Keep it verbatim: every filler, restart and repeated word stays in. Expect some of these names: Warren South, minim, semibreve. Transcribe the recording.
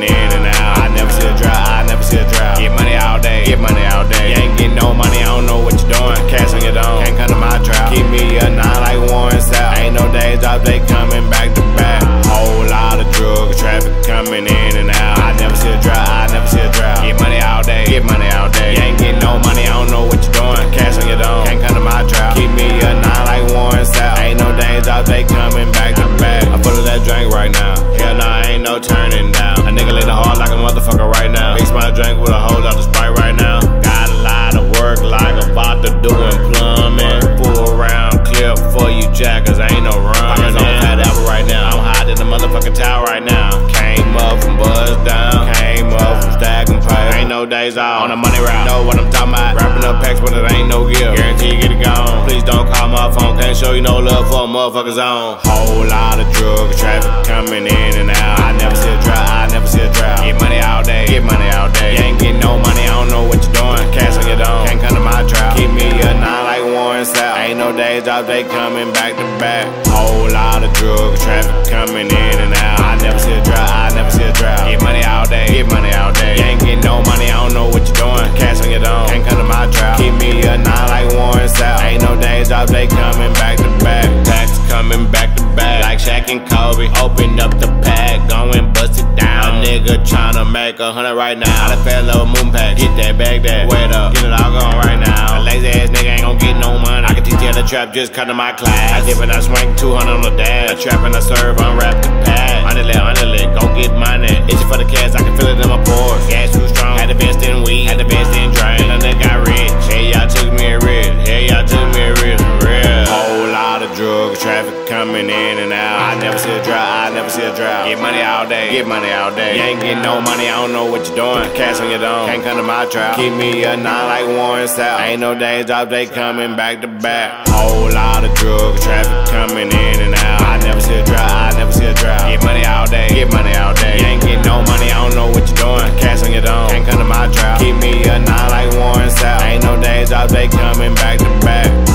moving in and out. I never see a drought, I never see a drought. Get money all day, get money all day. You ain't getting no money, I don't know what you're doing. Cash on your dome, can't come to my drought. Keep me a nine like Warren South. Ain't no days off, they coming back to back. Whole lot of drug traffic coming in and out. I never see a drought, I never see a drought. Get money all day, get money all day. You ain't getting no money, I don't know what you're doing. Cash on your dome, can't come to my drought. Keep me a nine like Warren South. Ain't no days off, they coming back to back. I'm full of that drink right now. Hell nah, ain't no turning down. A nigga lit hard like a motherfucker right now. Mix my drink with a whole lot of Sprite right now. Got a lot of work like I'm about to do in plumbing. Full round clip for you jackers, ain't no running. I'm hot apple right now. I'm hot in the motherfucking tower right now. Came up from Buzz Down, came up from Stack and Pay. Ain't no days off on the money route. Know what I'm talking about? Wrapping up packs, but it ain't no gift. Guarantee you get it gone. Please don't call my phone. Can't show you no love for a motherfucker's on. Whole lot of drug traffic coming in and out. I never see a drought, I never see a drought. Get money all day, get money all day. You ain't getting no money, I don't know what you're doing. Cash on your dome, can't come to my drought. Keep me a nine like Warren South. Ain't no days off, they coming back to back. Whole lot of drug traffic coming in and out. I never see a drought, I never see a drought. Get money all day, get money all day. You ain't getting no money, I don't know what you're doing. Cash on your dome, can't come to my drought. Keep me a nine like Warren South. Ain't no days off, they coming back to back. Tax coming back to back. Like Shaq and Kobe, open up the pack, go and bust it down. A nigga tryna make a hundred right now. I done fell over moon pack, get that bag that. Wait up, get it all gone right now. A lazy ass nigga ain't gon' get no money. I can teach you how to trap, just come to my class. I dip and I swing two hundred on the dash. I trap and I serve, unwrap the pack. Underlit, underlit, go get money. Itchin' for the cash, I can feel it in my pores. Gas too strong, had the best in weed, had the best in drink. And I done got rich, hey y'all took me a risk. Hey y'all took me a risk, for real. Whole lot of drug traffic coming in and out. I never see a drought, I never see a drought. Get money all day, get money all day. You ain't getting no money, I don't know what you're doing. Cash on your dome, can't come to my drought. Keep me a nine like Warren South. Ain't no days off, they coming back to back. Whole lot of drug traffic coming in and out. I never see a drought, I never see a drought. Get money all day, get money all day. You ain't getting no money, I don't know what you're doing. Cash on your dome, can't come to my drought. Keep me a nine like Warren South. Ain't no days off, they coming back to back.